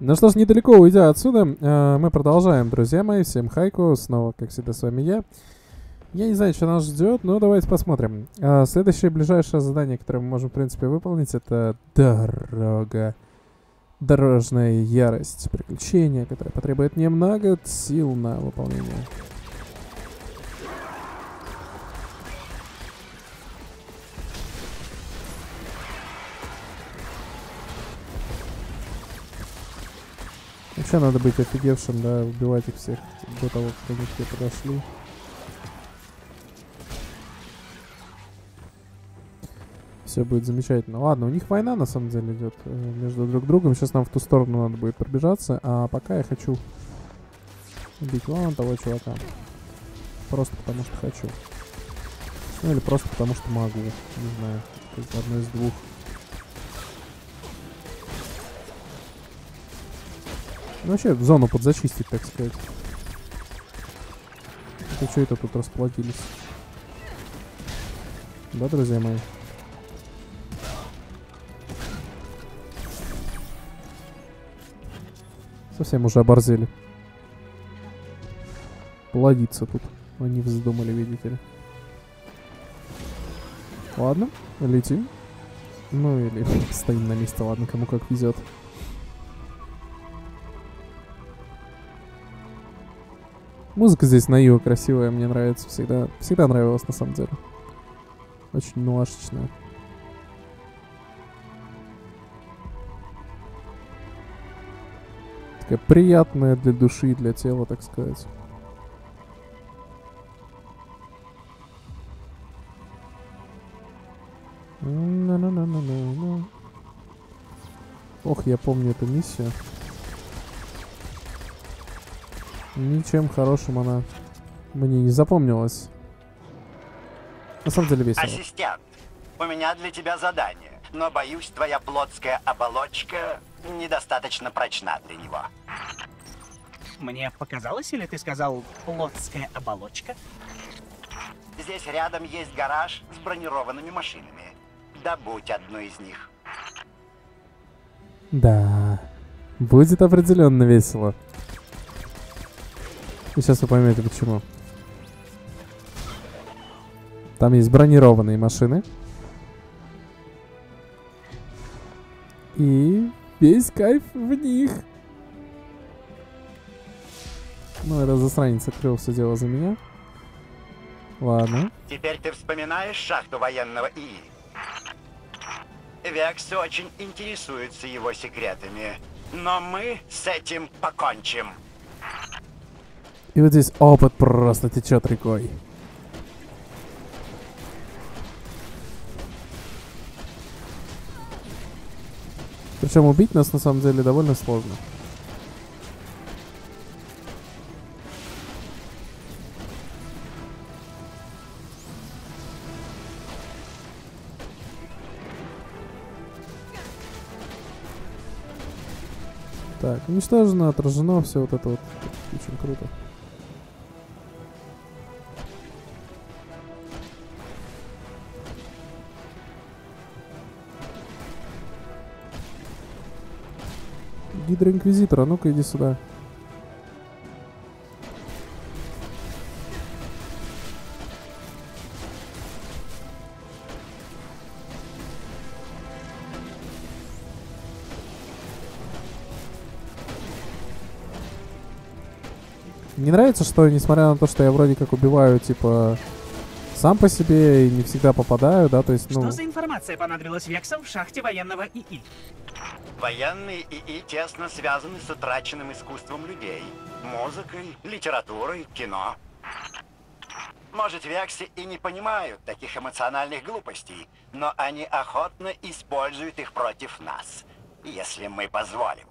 Ну что ж, недалеко уйдя отсюда, мы продолжаем, друзья мои. Всем хайку, снова, как всегда, с вами я. Я не знаю, что нас ждет, но давайте посмотрим. Следующее, ближайшее задание, которое мы можем, в принципе, выполнить, это дорога. Дорожная ярость. Приключение, которое потребует немного сил на выполнение. Вообще надо быть офигевшим, да, убивать их всех до того, как они все подошли. Все будет замечательно. Ладно, у них война на самом деле идет между друг другом. Сейчас нам в ту сторону надо будет пробежаться. А пока я хочу убить вон того чувака. Просто потому что хочу. Ну или просто потому что могу. Не знаю, одно из двух. Ну, вообще зону подзачистить, так сказать. Это что это тут расплодились? Да, друзья мои? Совсем уже оборзели. Плодиться тут. Они вздумали, видите ли. Ладно, летим. Ну или стоим на месте, ладно, кому как везет. Музыка здесь на Ио красивая, мне нравится всегда. Всегда нравилась, на самом деле. Очень милашечная. Такая приятная для души, для тела, так сказать. Ох, я помню эту миссию. Ничем хорошим она мне не запомнилась. На самом деле весело. Ассистент, у меня для тебя задание, но боюсь, твоя плотская оболочка недостаточно прочна для него. Мне показалось, или ты сказал плотская оболочка? Здесь рядом есть гараж с бронированными машинами. Добудь одну из них. Да, будет определенно весело. И сейчас вы поймете почему. Там есть бронированные машины. И весь кайф в них. Ну, это засранец открыл все дело за меня. Ладно. Теперь ты вспоминаешь шахту военного ИИ. Векс очень интересуется его секретами. Но мы с этим покончим. И вот здесь опыт просто течет рекой. Причем убить нас на самом деле довольно сложно. Так, уничтожено, отражено, все вот это вот. Очень круто. Гидроинквизитор, а ну-ка иди сюда. Не нравится, что несмотря на то, что я вроде как убиваю, типа, сам по себе и не всегда попадаю, да, то есть, ну... Что за информация понадобилась Вексам в шахте военного ИИ? Военные ИИ тесно связаны с утраченным искусством людей. Музыкой, литературой, кино. Может, Вексы и не понимают таких эмоциональных глупостей, но они охотно используют их против нас, если мы позволим.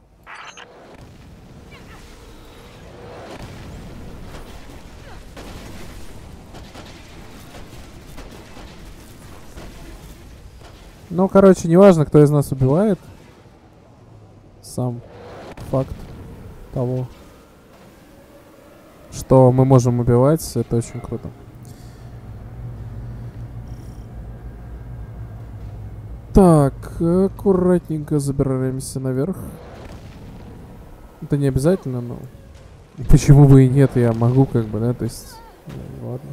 Ну, короче, неважно, кто из нас убивает. Сам факт того, что мы можем убивать, это очень круто. Так, аккуратненько забираемся наверх. Это не обязательно, но... Почему бы и нет, я могу как бы, да, то есть... Ну, ладно.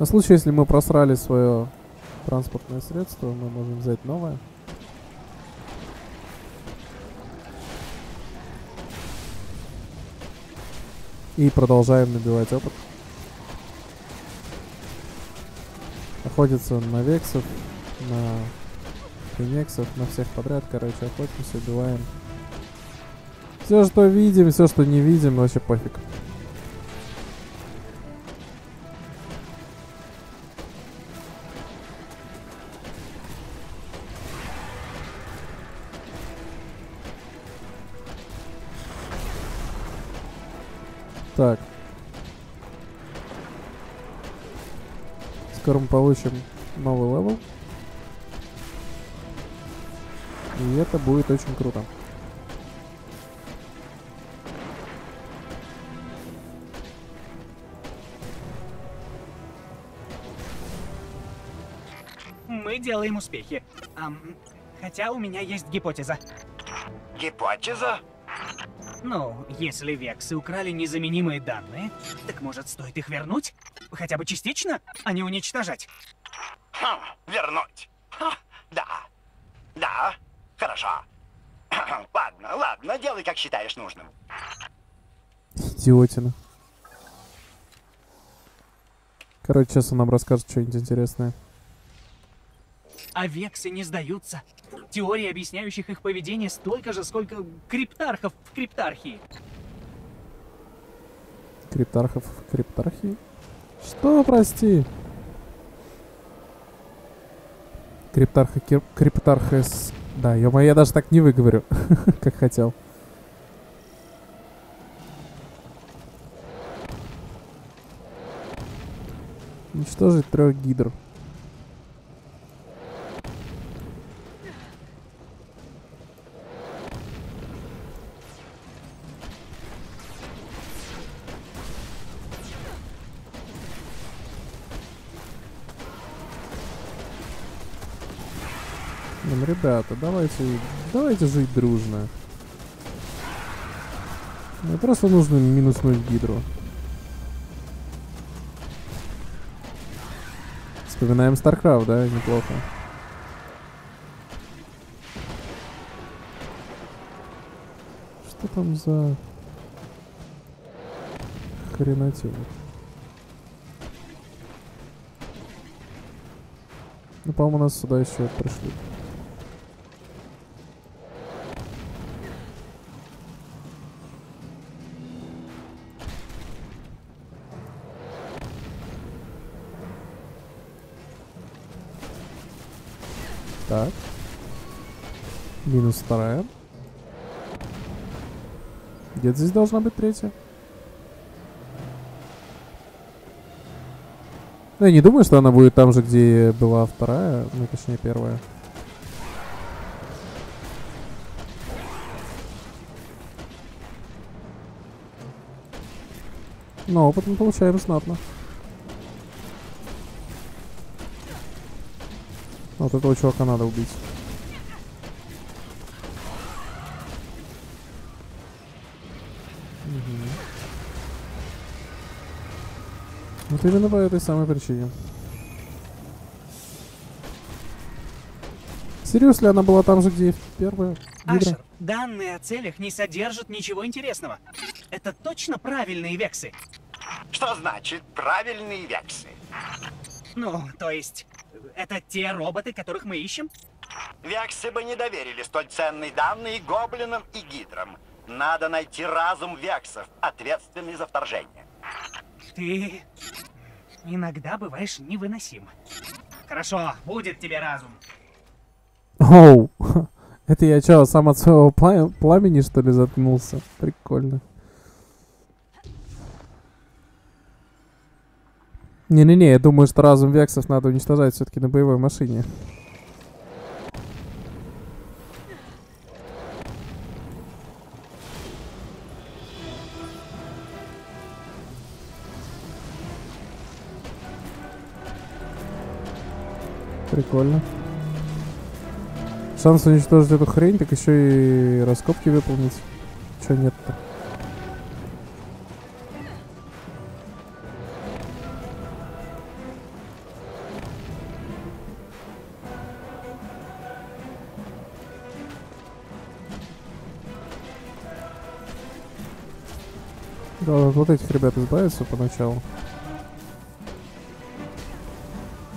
На случай, если мы просрали свое транспортное средство, мы можем взять новое. И продолжаем набивать опыт. Охотится он на вексов, на фенексов, на всех подряд, короче, охотимся, убиваем. Все, что видим, все, что не видим, вообще пофиг. Так. Скоро мы получим новый левел. И это будет очень круто. Мы делаем успехи. Хотя у меня есть гипотеза. Гипотеза? Ну, если вексы украли незаменимые данные, так может стоит их вернуть? Хотя бы частично, а не уничтожать? Ха, вернуть? Ха, да. Да, хорошо. Ладно, ладно, делай, как считаешь нужным. Идиотина. Короче, сейчас он нам расскажет что-нибудь интересное. А вексы не сдаются. Теорий, объясняющих их поведение, столько же, сколько криптархов в криптархии. Криптархов в криптархии? Что, прости? Криптарха, криптархес... Да, ё-моё, я даже так не выговорю, как хотел. Уничтожить 3 гидр. Ребята, давайте жить дружно. Мне просто нужно минуснуть гидру. Вспоминаем StarCraft, да? Неплохо. Что там за... хренатина? Ну, по-моему, нас сюда еще пришли. Так. Минус 2. Где-то здесь должна быть 3. Ну, я не думаю, что она будет там же, где была 2, ну, точнее, 1. Но опыт мы получаем знатно. Вот этого чувака надо убить. Угу. Вот именно по этой самой причине. Серьезно, она была там же, где и первая? Ашер, данные о целях не содержат ничего интересного. Это точно правильные вексы? Что значит правильные вексы? Ну, то есть... Это те роботы, которых мы ищем? Вексы бы не доверили столь ценные данные гоблинам и гидрам. Надо найти разум вексов, ответственный за вторжение. Ты иногда бываешь невыносим. Хорошо, будет тебе разум. Оу, это я чё, сам от своего пламени, что ли, заткнулся? Прикольно. Не-не-не, я думаю, что разум вексов надо уничтожать все-таки на боевой машине. Прикольно. Шанс уничтожить эту хрень, так еще и раскопки выполнить. Чего нет-то? Да, вот этих ребят избавиться поначалу.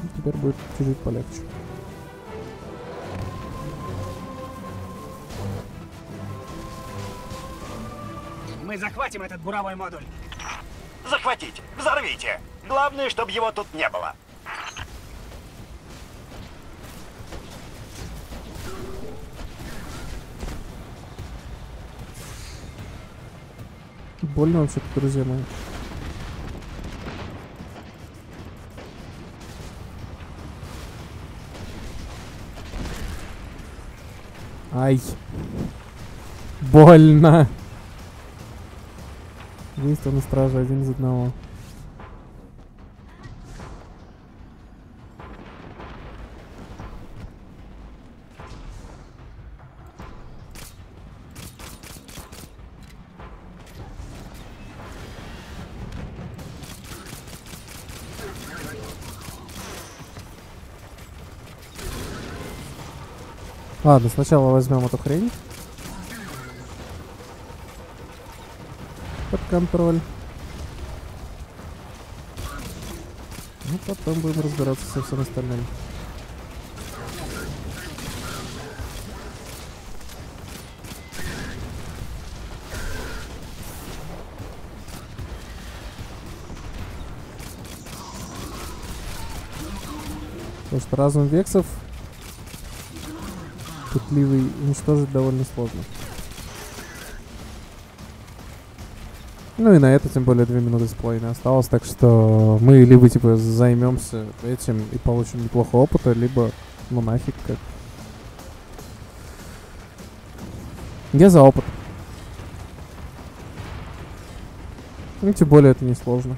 И теперь будет чуть-чуть полегче. Мы захватим этот буровой модуль. Захватите, взорвите. Главное, чтобы его тут не было. Больно вообще, друзья мои. Ай. Больно. Действие на страже один из одного. Ладно, сначала возьмем эту хрень под контроль. Ну, потом будем разбираться со всем остальным. Потому что разум вексов пытливый уничтожить довольно сложно. Ну и на это тем более 2 минуты с половиной осталось, так что мы либо типа займемся этим и получим неплохого опыта, либо ну нафиг как. Я за опыт. Ну тем более это не сложно.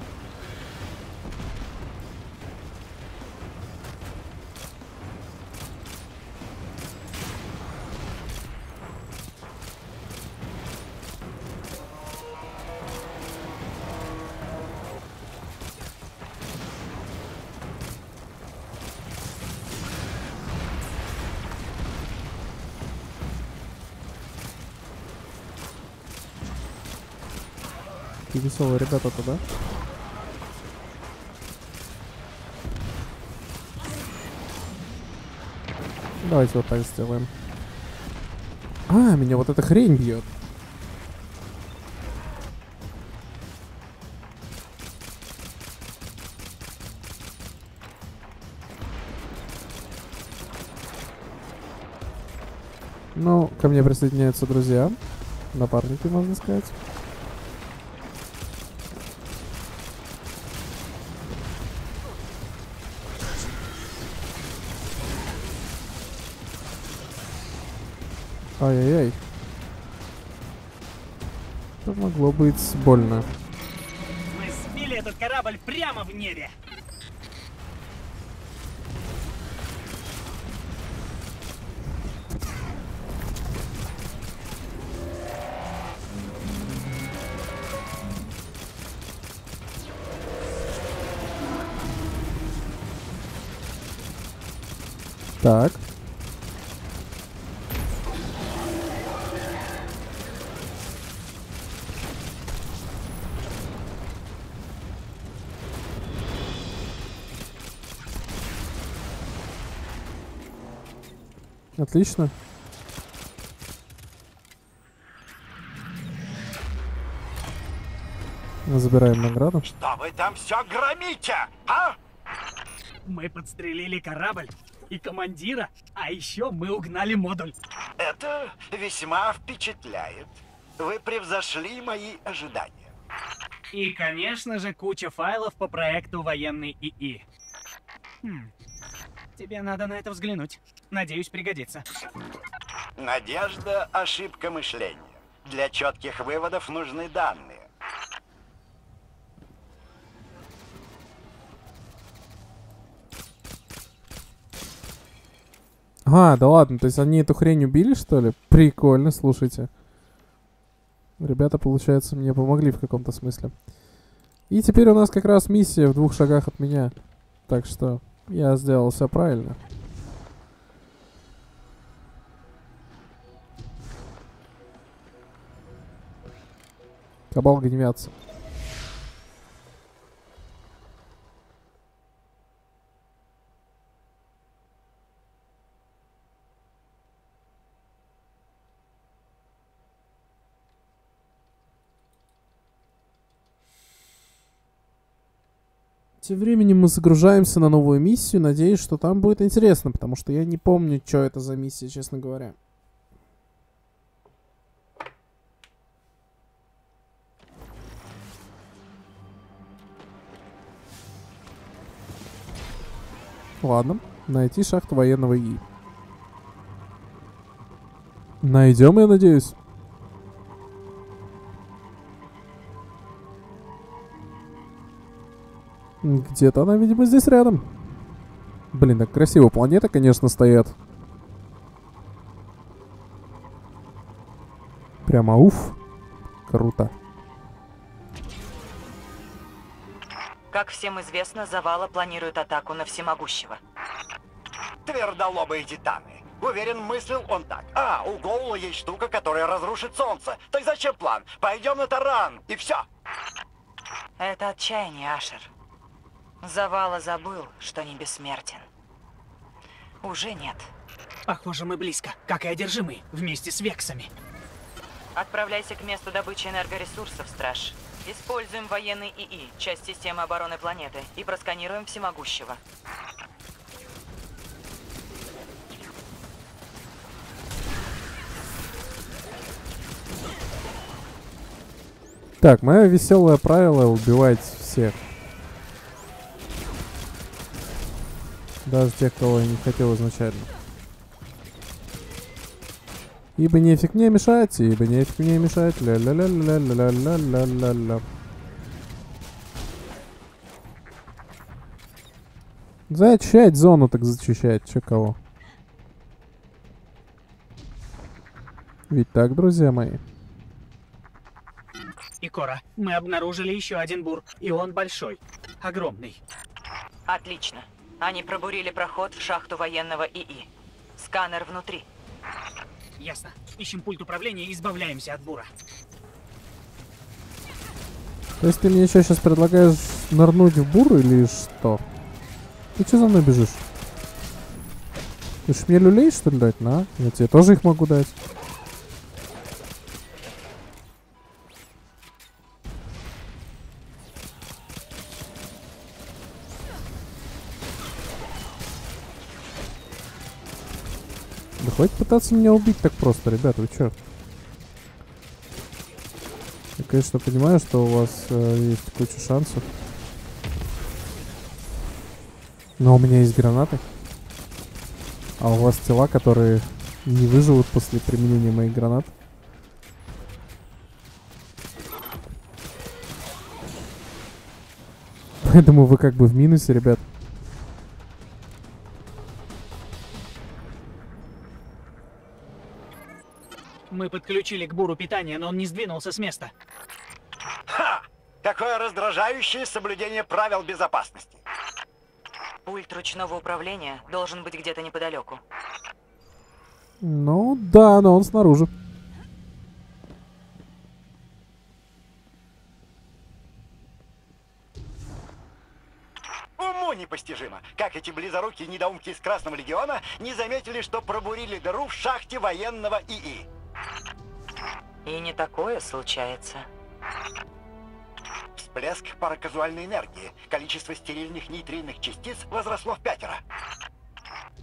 Веселые ребята-то, да? Давайте вот так сделаем. А, меня вот эта хрень бьет. Ну, ко мне присоединяются друзья. Напарники, можно сказать. Ай-яй-яй. Это могло быть больно. Мы сбили этот корабль прямо в небе. Так. Отлично. Мы забираем награду. Что вы там все громите, а? Мы подстрелили корабль и командира, а еще мы угнали модуль. Это весьма впечатляет. Вы превзошли мои ожидания. И, конечно же, куча файлов по проекту военный ИИ. Тебе надо на это взглянуть. Надеюсь, пригодится. Надежда – ошибка мышления. Для четких выводов нужны данные. А, да ладно, то есть они эту хрень убили, что ли? Прикольно, слушайте. Ребята, получается, мне помогли в каком-то смысле. И теперь у нас как раз миссия в 2 шагах от меня. Так что я сделал все правильно. Кабал гневятся. Тем временем мы загружаемся на новую миссию. Надеюсь, что там будет интересно, потому что я не помню, что это за миссия, честно говоря. Ладно, найти шахту военного И. Найдем, я надеюсь. Где-то она, видимо, здесь рядом. Блин, так красиво планеты, конечно, стоят. Прямо уф. Круто. Как всем известно, Завала планирует атаку на всемогущего. Твердолобые титаны. Уверен, мыслил он так. А, у Голла есть штука, которая разрушит солнце. Так зачем план? Пойдем на таран, и все. Это отчаяние, Ашер. Завала забыл, что не бессмертен. Уже нет. Похоже, мы близко, как и одержимые, вместе с вексами. Отправляйся к месту добычи энергоресурсов, страж. Используем военный ИИ, часть системы обороны планеты, и просканируем всемогущего. Так, мое веселое правило — убивать всех. Даже тех, кого я не хотел изначально. Ибо нефиг мне мешать, ибо нефиг мне мешать. Ля-ля-ля-ля-ля-ля-ля-ля-ля-ля. Зачищать зону, так зачищать. Че кого? Ведь так, друзья мои. Икора, мы обнаружили еще один бур, и он большой. Огромный. Отлично. Они пробурили проход в шахту военного ИИ. Сканер внутри. Ясно. Ищем пульт управления и избавляемся от бура. То есть ты мне еще сейчас предлагаешь нырнуть в бур или что? Ты что за мной бежишь? Ты ж мне люлей, что ли, дать? На, я тебе тоже их могу дать. Хватит пытаться меня убить так просто, ребята, вы чё? Я, конечно, понимаю, что у вас есть куча шансов. Но у меня есть гранаты. А у вас тела, которые не выживут после применения моих гранат. Поэтому вы как бы в минусе, ребят. Мы подключили к буру питания, но он не сдвинулся с места. Ха! Какое раздражающее соблюдение правил безопасности. Пульт ручного управления должен быть где-то неподалеку. Ну да, но он снаружи. Уму непостижимо, как эти близорукие недоумки из Красного Легиона не заметили, что пробурили дыру в шахте военного ИИ. И не такое случается. Всплеск параказуальной энергии. Количество стерильных нейтринных частиц возросло в 5-ро.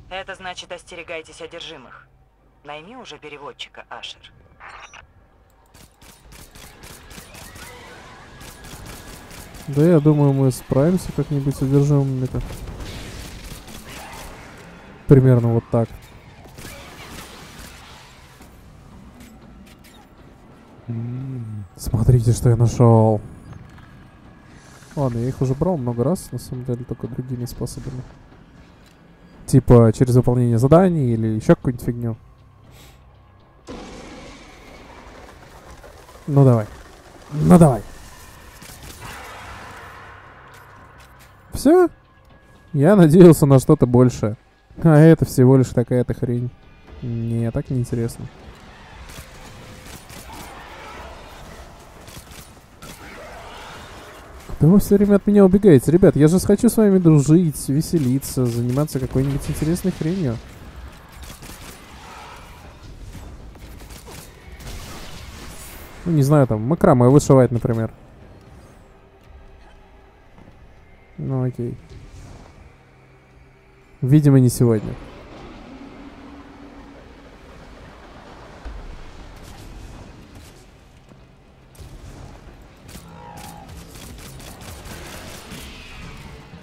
Это значит, остерегайтесь одержимых. Найми уже переводчика, Ашер. Да, я думаю, мы справимся как-нибудь с одержимыми-то. Примерно вот так. Смотрите, что я нашел. Ладно, я их уже брал много раз, на самом деле, только другими способами. Типа через выполнение заданий или еще какую-нибудь фигню. Ну давай. Ну давай. Все? Я надеялся на что-то большее. А это всего лишь такая-то хрень. Не, так неинтересно. Да вы все время от меня убегаете. Ребят, я же хочу с вами дружить, веселиться, заниматься какой-нибудь интересной хренью. Ну, не знаю, там, макраме вышивать, например. Ну, окей. Видимо, не сегодня.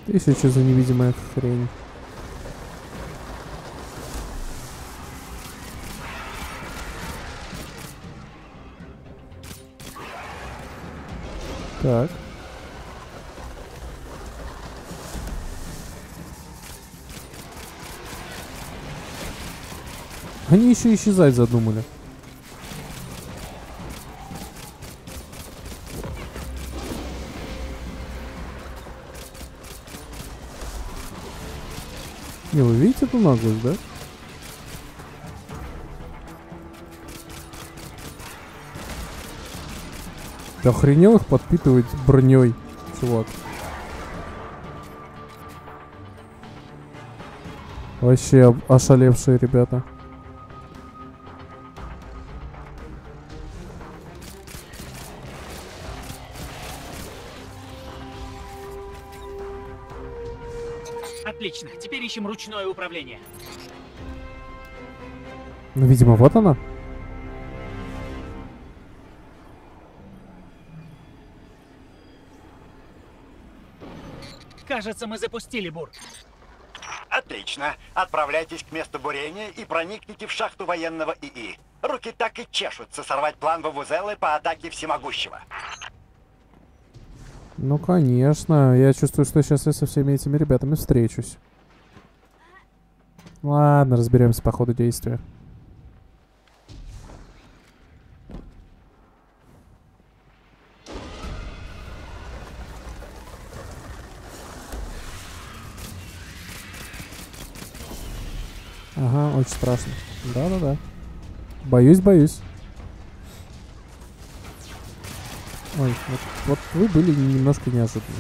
Еще что за невидимая хрень. Так. Они еще исчезать задумали. Не, вы видите эту наглость, да? Ты охренел их подпитывать броней, чувак. Вообще ошалевшие ребята. Отлично, теперь ищем ручное управление. Ну, видимо, вот она. Кажется, мы запустили бур. Отлично. Отправляйтесь к месту бурения и проникните в шахту военного ИИ. Руки так и чешутся сорвать план Вавузеллы по атаке всемогущего. Ну, конечно. Я чувствую, что сейчас я со всеми этими ребятами встречусь. Ладно, разберемся по ходу действия. Ага, очень страшно. Да-да-да. Боюсь, боюсь. Ой, вот вы были немножко неожиданны.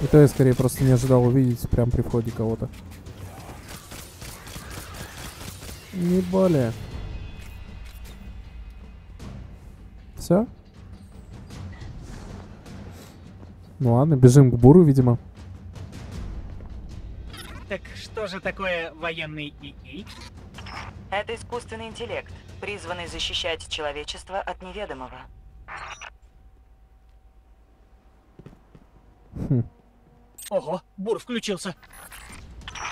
И то я скорее просто не ожидал увидеть прям при входе кого-то. Не более. Все? Ну ладно, бежим к буру, видимо. Так что же такое военный ИИ? Это искусственный интеллект, призванный защищать человечество от неведомого. Хм. Ого, бур включился.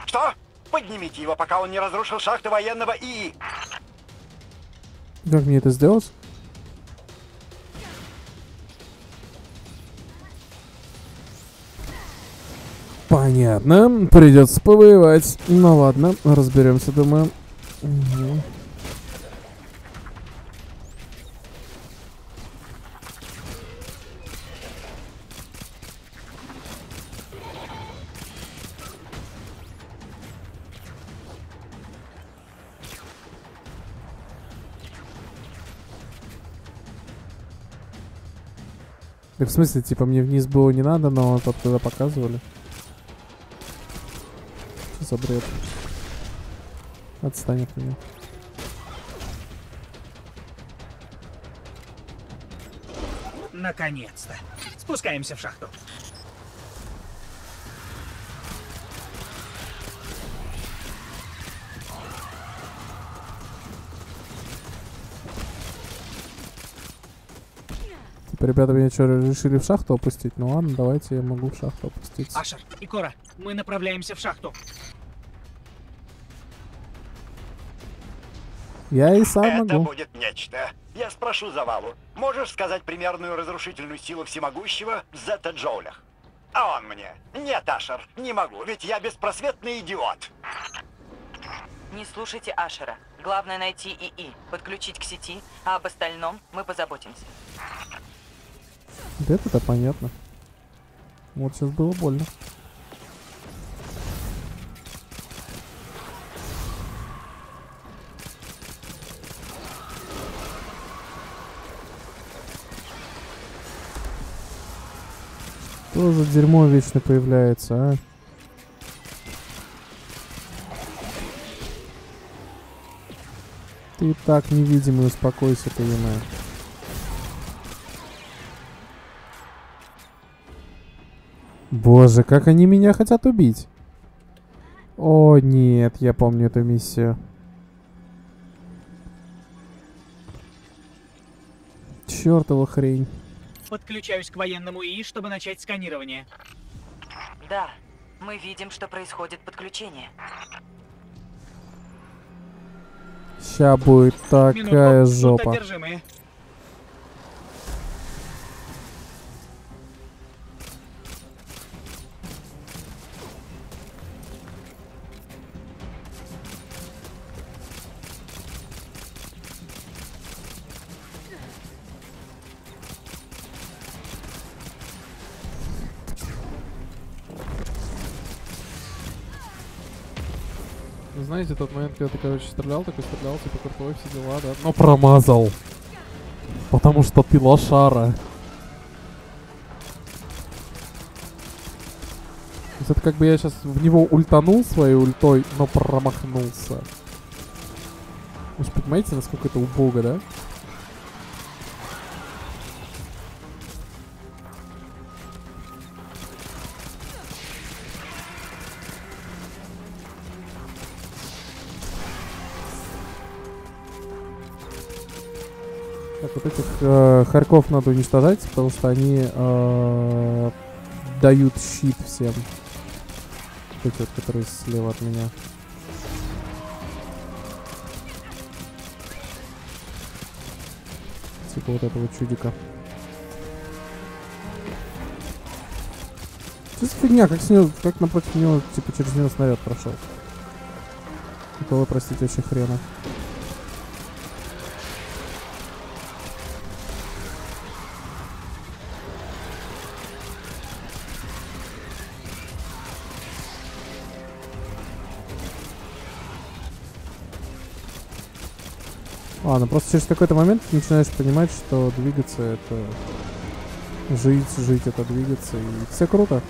Что? Поднимите его, пока он не разрушил шахту военного ИИ. Как мне это сделать? Понятно, придется повоевать. Ну ладно, разберемся, думаю. Угу. Так, в смысле, типа мне вниз было не надо, но вот тогда показывали. За бред. Отстань от меня. Наконец-то. Спускаемся в шахту. Типа, ребята, меня что, решили в шахту опустить? Ну ладно, давайте я могу в шахту опуститься. Ашер, Икора, мы направляемся в шахту. Я и сам это могу. Это будет нечто. Я спрошу Завалу. Можешь сказать примерную разрушительную силу всемогущего в зета-джоулях? А он мне: нет, Ашер, не могу, ведь я беспросветный идиот. Не слушайте Ашера. Главное найти ИИ, подключить к сети, а об остальном мы позаботимся. Да это-то понятно. Вот сейчас было больно. Что за дерьмо вечно появляется, а? Ты и так невидимый, успокойся, понимаешь. Боже, как они меня хотят убить. О, нет, я помню эту миссию. Чёртова хрень. Подключаюсь к военному ИИ, чтобы начать сканирование. Да, мы видим, что происходит подключение. Ща будет такая жопа. Знаете, тот момент, когда ты, короче, стрелял, такой стрелял, типа крутой, все дела, да? Но промазал. Потому что ты лошара. То есть это как бы я сейчас в него ультанул своей ультой, но промахнулся. Вы же понимаете, насколько это убого, да? Вот этих хорьков надо уничтожать, потому что они дают щит всем. Вот эти вот, которые слева от меня. Типа вот этого чудика. Что за фигня? Как, с него, как напротив него, типа через него снаряд прошел? Такого, простите, вообще хрена. Ладно, просто через какой-то момент ты начинаешь понимать, что двигаться — это жить — это двигаться, и все круто.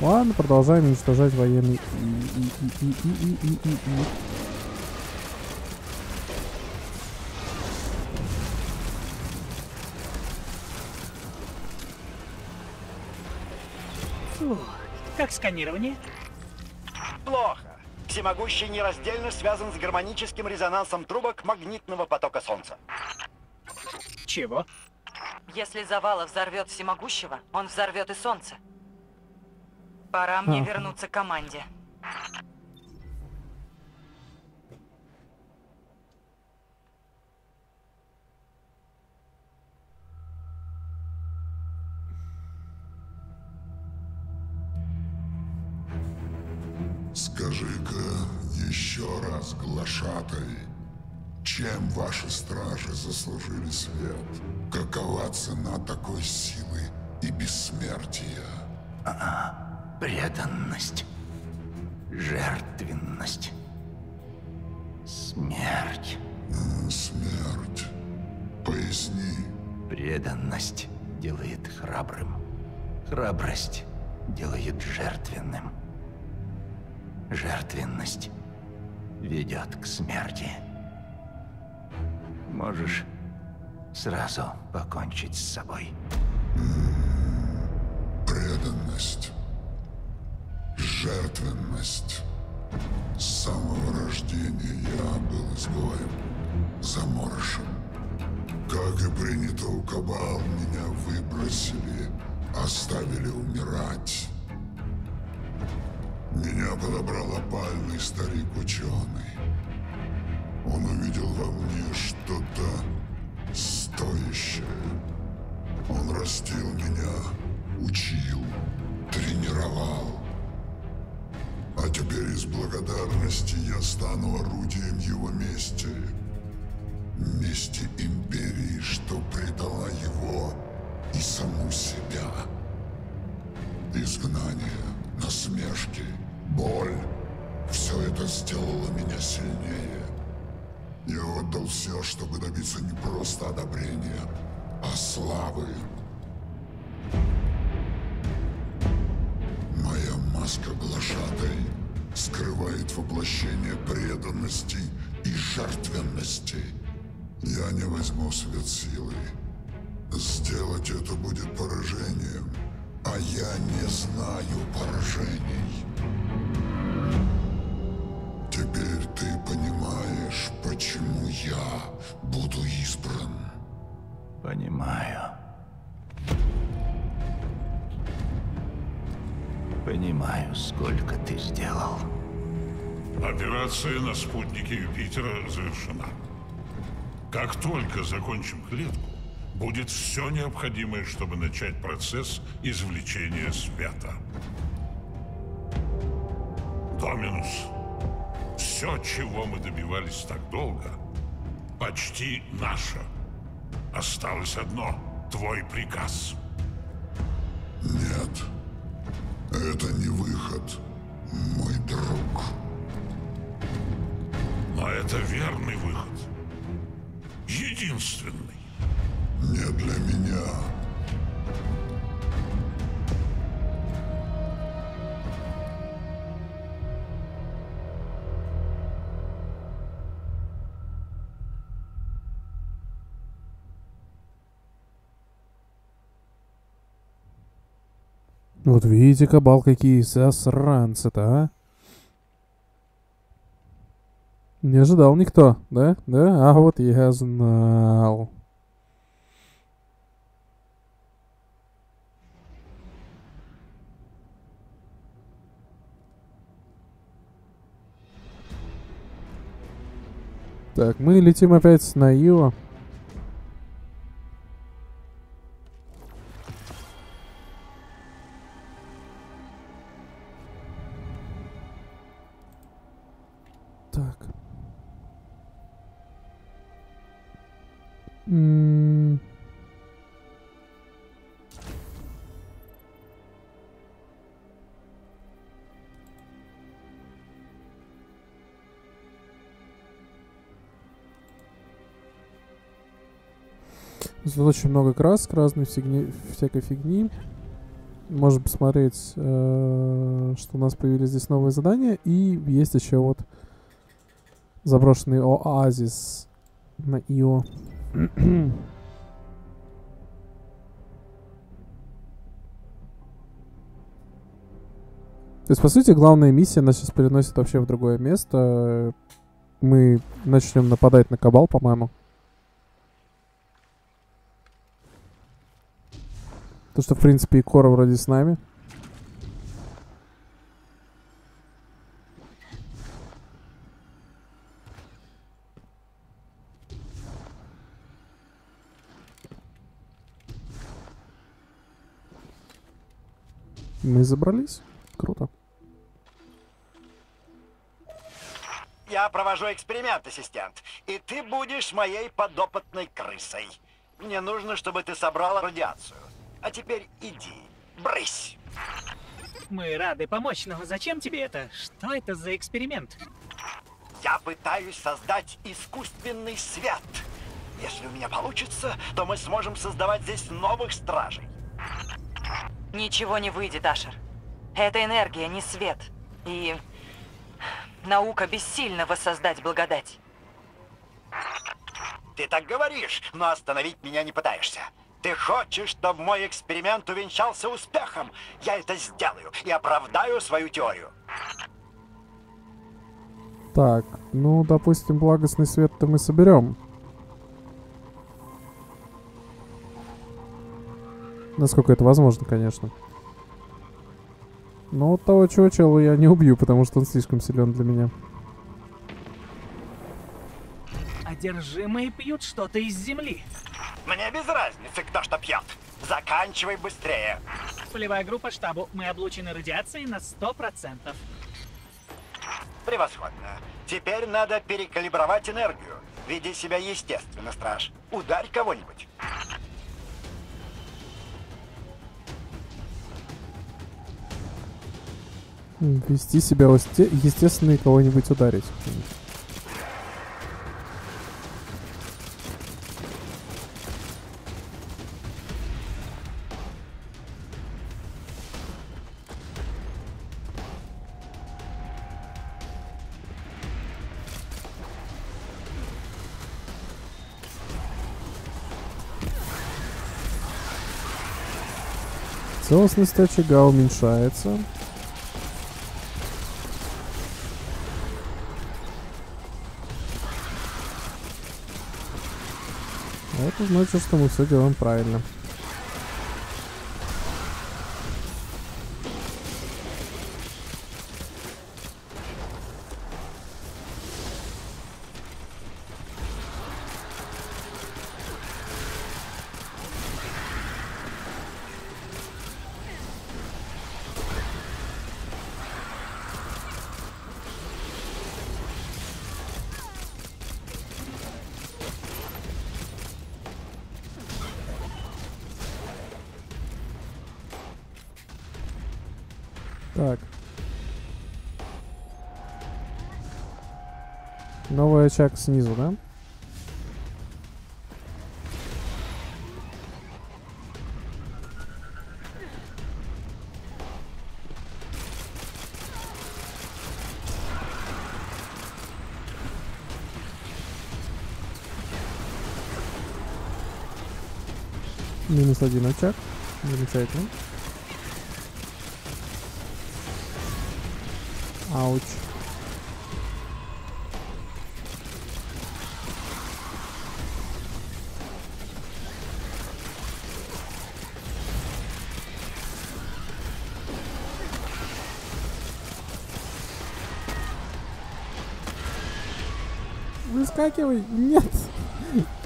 Ладно, продолжаем уничтожать военный. Как сканирование? Плохо. Всемогущий нераздельно связан с гармоническим резонансом трубок магнитного потока Солнца. Чего? Если Завал взорвет всемогущего, он взорвет и Солнце. Пора мне вернуться к команде. Скажи-ка еще раз, глашатай, чем ваши стражи заслужили свет? Какова цена такой силы и бессмертия? Преданность, жертвенность, смерть. Смерть. Поясни. Преданность делает храбрым, храбрость делает жертвенным. Жертвенность ведет к смерти. Можешь сразу покончить с собой. Преданность. Жертвенность. С самого рождения сбоем, заморшем. Как и принято у Кабал, меня выбросили, оставили умирать. Меня подобрал опальный старик-ученый. Он увидел во мне что-то стоящее. Он растил меня, учил, тренировал. А теперь из благодарности я стану орудием его мести. Мести империи, что предала его и саму себя. Изгнание, насмешки, боль — все это сделало меня сильнее. Я отдал все, чтобы добиться не просто одобрения, а славы. Моя маска глашатай скрывает воплощение преданности и жертвенности. Я не возьму свет силы. Сделать это будет поражением, а я не знаю поражений. Теперь ты понимаешь, почему я буду избран. Понимаю. Понимаю, сколько ты сделал. Операция на спутнике Юпитера завершена. Как только закончим клетку, будет все необходимое, чтобы начать процесс извлечения света. Доминус, все, чего мы добивались так долго, почти наше. Осталось одно — твой приказ. Нет, это не выход, мой друг. Но это верный выход. Единственный. Не для меня. Вот видите, Кабал, какие засранцы-то, а? Не ожидал никто, да? Да? А вот я знал. Так, мы летим опять на Ио. Так. Тут очень много красок, разной всякой фигни. Можем посмотреть, что у нас появились здесь новые задания. И есть еще вот заброшенный оазис на Ио. То есть, по сути, главная миссия нас сейчас переносит вообще в другое место. Мы начнем нападать на Кабал, по-моему. То, что, в принципе, Икора вроде с нами. Мы забрались. Круто. Я провожу эксперимент, ассистент. И ты будешь моей подопытной крысой. Мне нужно, чтобы ты собрала радиацию. А теперь иди, брысь. Мы рады помочь, но зачем тебе это? Что это за эксперимент? Я пытаюсь создать искусственный свет. Если у меня получится, то мы сможем создавать здесь новых стражей. Ничего не выйдет, Ашер. Это энергия, не свет. И наука бессильна воссоздать благодать. Ты так говоришь, но остановить меня не пытаешься. Ты хочешь, чтобы мой эксперимент увенчался успехом? Я это сделаю и оправдаю свою теорию. Так, ну, допустим, благостный свет-то мы соберем. Насколько это возможно, конечно. Но вот того чела я не убью, потому что он слишком силен для меня. Одержимые пьют что-то из земли. Мне без разницы, кто что пьет. Заканчивай быстрее. Полевая группа штабу. Мы облучены радиацией на 100%. Превосходно. Теперь надо перекалибровать энергию. Веди себя естественно, страж. Ударь кого-нибудь. Вести себя естественно и кого-нибудь ударить. Целостность очага уменьшается. Это значит, что мы все делаем правильно. Так. Новый очаг снизу, да? Минус один очаг. Замечательно. Ауч. Выскакивай. Нет.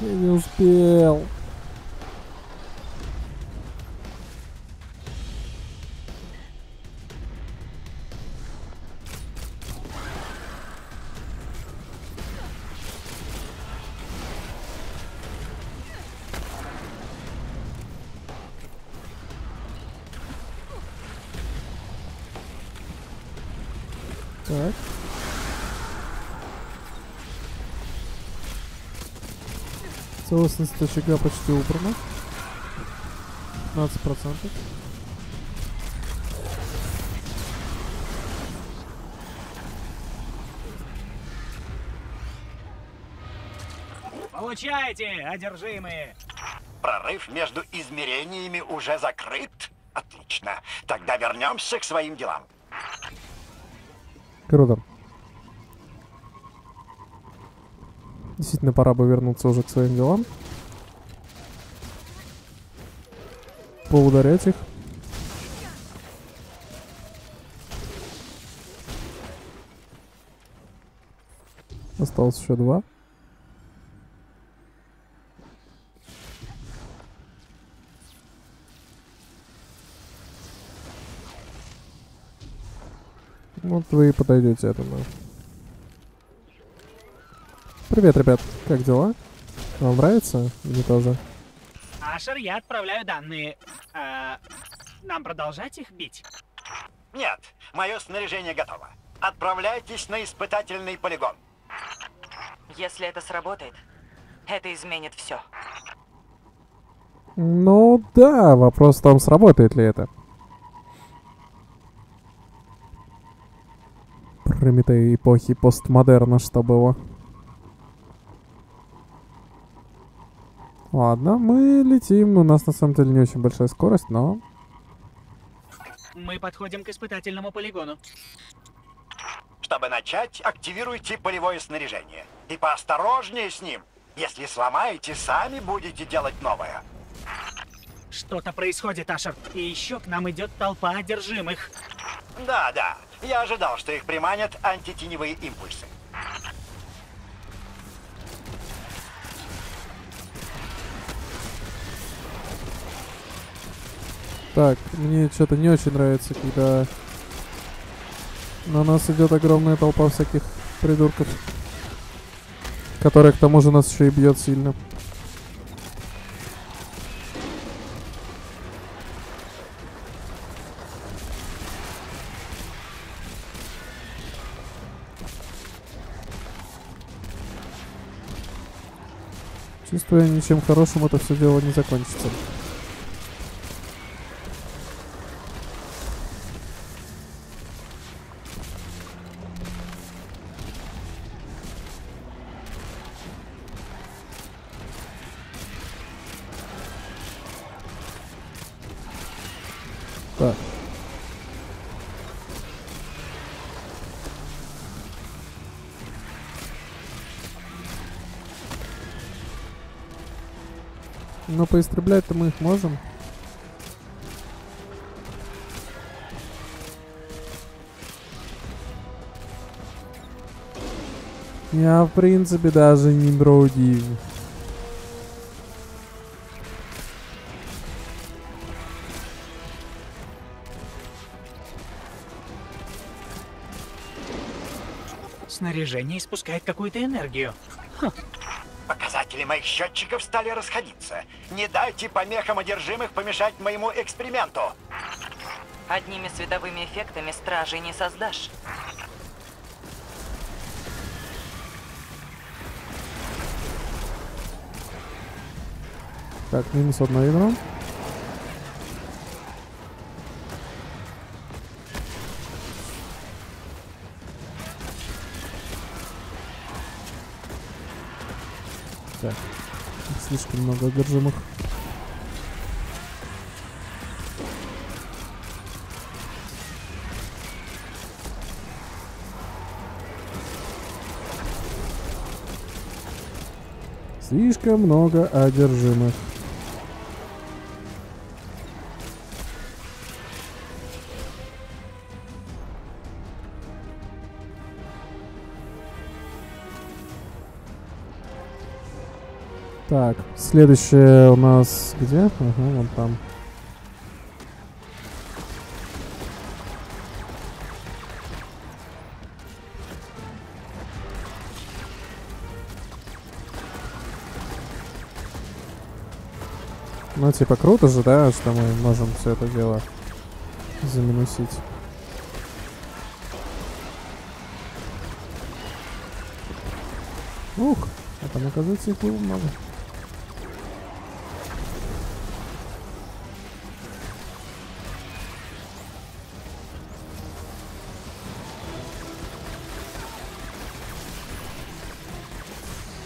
Я не успел. Так. Целостность очага почти убрана. 15%. Получайте, одержимые! Прорыв между измерениями уже закрыт? Отлично. Тогда вернемся к своим делам. Круто. Действительно, пора бы вернуться уже к своим делам. Поударять их. Осталось еще два. Вот вы и подойдете, я думаю. Привет, ребят. Как дела? Вам нравится? Мне тоже. Ашер, я отправляю данные. Нам продолжать их бить? Нет, мое снаряжение готово. Отправляйтесь на испытательный полигон. Если это сработает, это изменит все. Ну да, вопрос в том, сработает ли это. Прометей эпохи постмодерна, что было. Ладно, мы летим. У нас на самом деле не очень большая скорость, но... Мы подходим к испытательному полигону. Чтобы начать, активируйте полевое снаряжение. И поосторожнее с ним. Если сломаете, сами будете делать новое. Что-то происходит, Ашер. И еще к нам идет толпа одержимых. Да. Я ожидал, что их приманят антитеневые импульсы. Так, мне что-то не очень нравится, когда на нас идет огромная толпа всяких придурков, которая к тому же нас еще и бьет сильно. Чувствую, ничем хорошим это все дело не закончится. Но поистреблять-то мы их можем. Я, в принципе, даже не бродил. Снаряжение испускает какую-то энергию. Показатели моих счетчиков стали расходиться. Не дайте помехам одержимых помешать моему эксперименту. Одними световыми эффектами стражей не создашь. Так, минус одна ядро. Так, слишком много одержимых. Слишком много одержимых. Так, следующее у нас где? Ага, вон там. Ну, типа, круто же, да, что мы можем все это дело заминусить. Ух, а там, оказывается, их было много.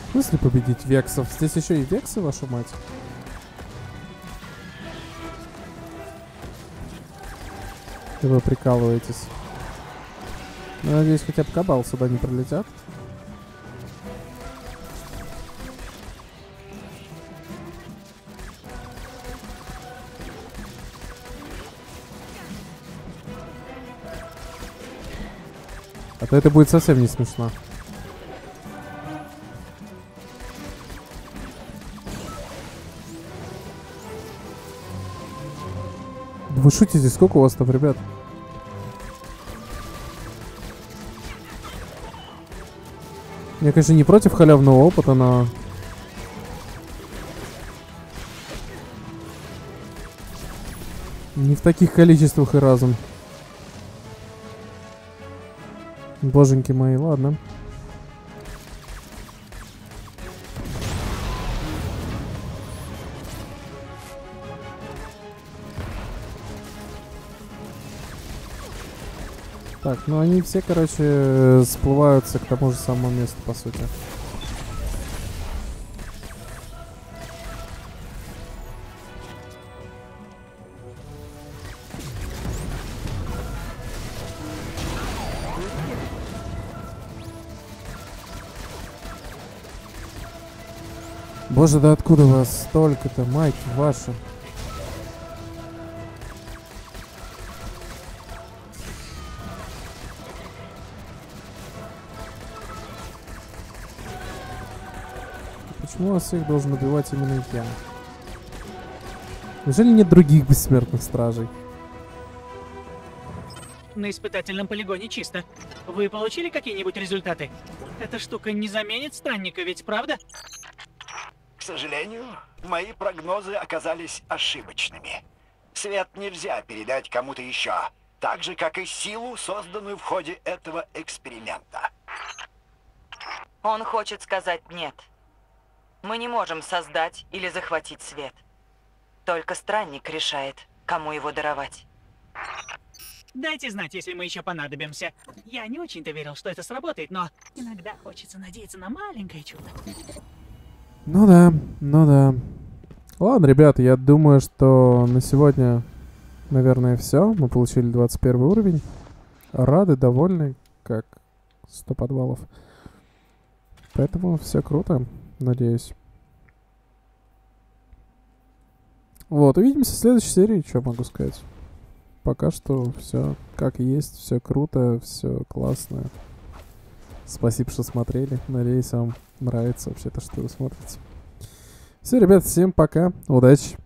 В смысле победить вексов? Здесь еще и вексы, вашу мать. Вы прикалываетесь. Надеюсь, хотя бы Кабал сюда не пролетят. А то это будет совсем не смешно. Вы шутите, сколько у вас там, ребят? Я, конечно, не против халявного опыта, но... Не в таких количествах и разом. Боженьки мои, ладно. Так, ну они все, короче, сплываются к тому же самому месту, по сути. Боже, да откуда у вас столько-то, майки ваши? Почему вас всех должен убивать именно я? Неужели нет других бессмертных стражей? На испытательном полигоне чисто. Вы получили какие-нибудь результаты? Эта штука не заменит странника, ведь правда? К сожалению, мои прогнозы оказались ошибочными. Свет нельзя передать кому-то еще, так же, как и силу, созданную в ходе этого эксперимента. Он хочет сказать «нет». Мы не можем создать или захватить свет. Только странник решает, кому его даровать. Дайте знать, если мы еще понадобимся. Я не очень-то верил, что это сработает, но иногда хочется надеяться на маленькое чудо. Ну да, ну да. Ладно, ребята, я думаю, что на сегодня, наверное, все. Мы получили 21 уровень. Рады, довольны, как 100 подвалов. Поэтому все круто, надеюсь. Вот, увидимся в следующей серии, что могу сказать. Пока что все как есть, все круто, все классно. Спасибо, что смотрели. Надеюсь, вам нравится вообще то, что вы смотрите. Все, ребят, всем пока, удачи!